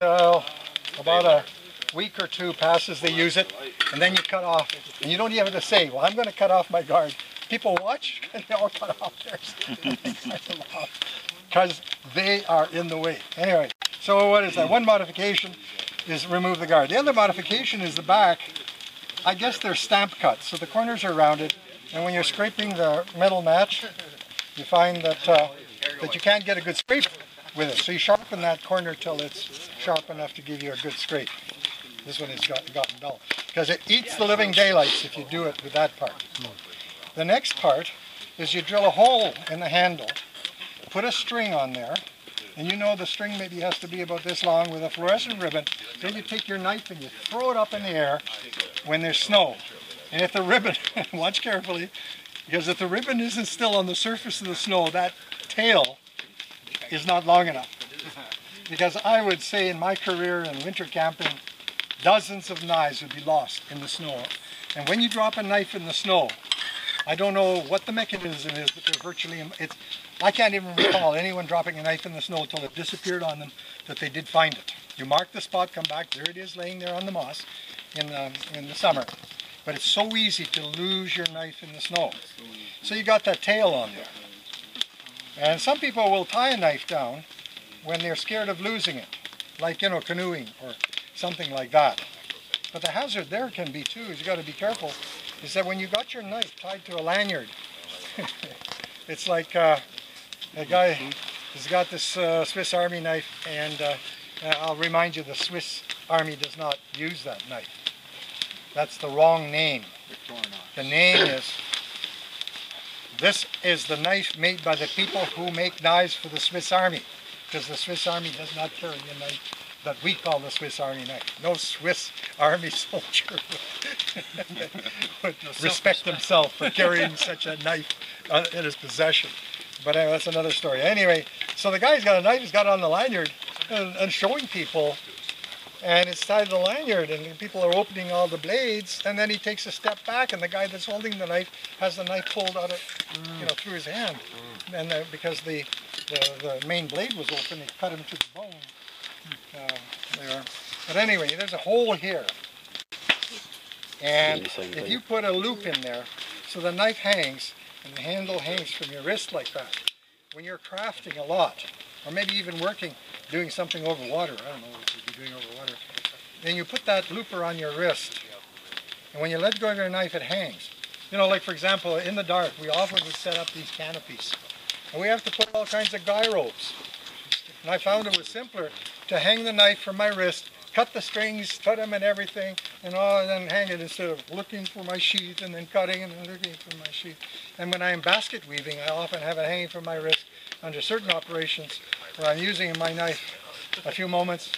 About a week or two passes, they use it, and then you cut off, and you don't even have to say, well, I'm going to cut off my guard. People watch, and they all cut off theirs. Because they are in the way. Anyway, so what is that? One modification is remove the guard. The other modification is the back. I guess they're stamp cuts, so the corners are rounded, and when you're scraping the metal match, you find that, that you can't get a good scrape with it. So you sharpen that corner till it's sharp enough to give you a good scrape. This one has gotten dull, because it eats the living daylights if you do it with that part. The next part is you drill a hole in the handle, put a string on there, and you know the string maybe has to be about this long with a fluorescent ribbon. Then you take your knife and you throw it up in the air when there's snow. And if the ribbon, watch carefully, because if the ribbon isn't still on the surface of the snow, that tail is not long enough. Because I would say in my career in winter camping, dozens of knives would be lost in the snow. And when you drop a knife in the snow, I don't know what the mechanism is, but they're virtually, I can't even recall anyone dropping a knife in the snow until it disappeared on them, that they did find it. You mark the spot, come back, there it is laying there on the moss in the summer. But it's so easy to lose your knife in the snow. So you got that tail on there. And some people will tie a knife down when they're scared of losing it, like, you know, canoeing or something like that. But the hazard there can be too, is you got to be careful, is that when you got your knife tied to a lanyard, it's like a guy has got this Swiss Army knife, and I'll remind you, the Swiss Army does not use that knife. That's the wrong name. The name is, this is the knife made by the people who make knives for the Swiss Army, because the Swiss Army does not carry a knife that we call the Swiss Army knife. No Swiss Army soldier would respect himself for carrying such a knife in his possession. But anyway, that's another story. Anyway, so the guy's got a knife, he's got it on the lanyard, and showing people, and it's tied to the lanyard, and people are opening all the blades, and then he takes a step back, and the guy that's holding the knife has the knife pulled out of, you know, through his hand, and because the main blade was open, it cut him to the bone. There. But anyway, there's a hole here, and if you put a loop in there, so the knife hangs and the handle hangs from your wrist like that. When you're crafting a lot, or maybe even working, doing something over water, I don't know what you'd be doing over water, then you put that looper on your wrist, and when you let go of your knife, it hangs. You know, like for example, in the dark, we often would set up these canopies, and we have to put all kinds of guy ropes. And I found it was simpler to hang the knife from my wrist, cut the strings, cut them and everything, and all, and then hang it instead of looking for my sheath and then cutting and then looking for my sheath. And when I am basket weaving, I often have it hanging from my wrist under certain operations where I'm using my knife a few moments,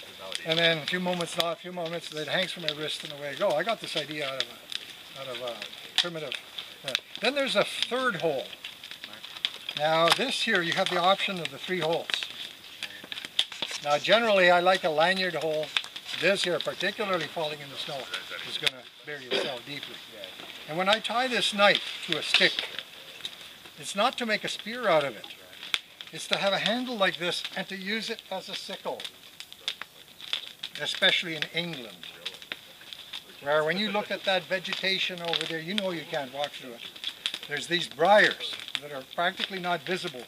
and then a few moments not, a few moments, and it hangs from my wrist and away I go. I got this idea out of a primitive. Then there's a third hole. Now this here, you have the option of the three holes. Now generally I like a lanyard hole. This here, particularly falling in the snow, is going to bury yourself deeply. And when I tie this knife to a stick, it's not to make a spear out of it. It's to have a handle like this and to use it as a sickle, especially in England, where when you look at that vegetation over there, you know you can't walk through it. There's these briars that are practically not visible.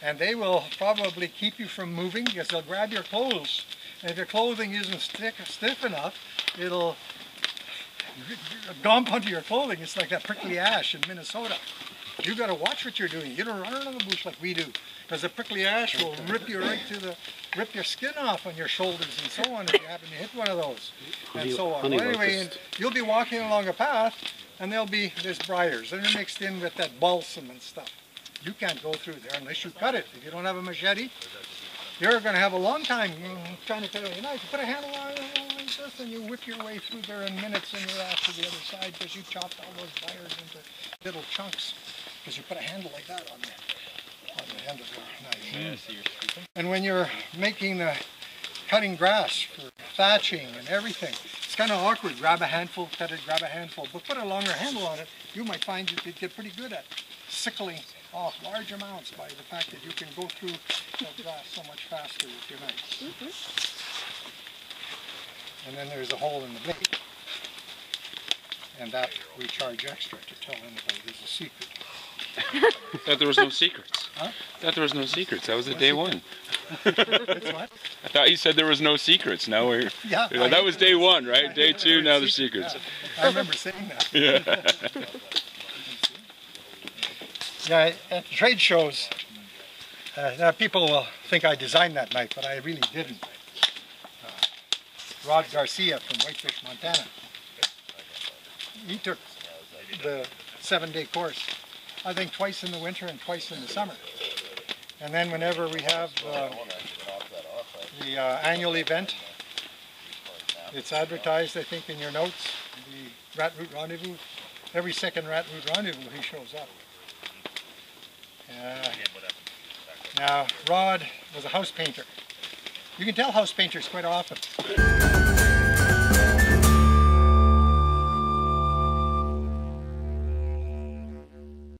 And they will probably keep you from moving because they'll grab your clothes. And if your clothing isn't stiff enough, it'll gomp onto your clothing. It's like that prickly ash in Minnesota. You've got to watch what you're doing. You don't run out of the bush like we do, because the prickly ash will rip you right to the, rip your skin off on your shoulders and so on if you happen to hit one of those, and so on. Well, anyway, and you'll be walking along a path, and there'll be these briars, and they're mixed in with that balsam and stuff. You can't go through there unless you cut it. If you don't have a machete, you're going to have a long time trying to cut it with a knife. You put a handle on it like this, and you whip your way through there in minutes, and you're off to the other side because you chopped all those wires into little chunks because you put a handle like that on the end of your knife. And when you're making the cutting grass for thatching and everything, it's kind of awkward. Grab a handful, cut it, grab a handful, but put a longer handle on it. You might find you could get pretty good at sickling off large amounts by the fact that you can go through the grass so much faster with your knife. and then there's a hole in the blade. And that we charge extra to tell anybody there's a secret. That there was no secrets. Huh? That there was no secrets. That was the day one. That's what? I thought you said there was no secrets. Now we're yeah. You know, that was day one, right? Day two. Now there's secrets. Yeah. I remember saying that. Yeah. Yeah. At trade shows, now people will think I designed that knife, but I really didn't. Rod Garcia from Whitefish, Montana. He took the 7-day course, I think twice in the winter and twice in the summer. And then whenever we have the annual event, it's advertised, I think, in your notes, the Rat Root Rendezvous. Every second Rat Root Rendezvous, he shows up. Now, Rod was a house painter. You can tell house painters quite often.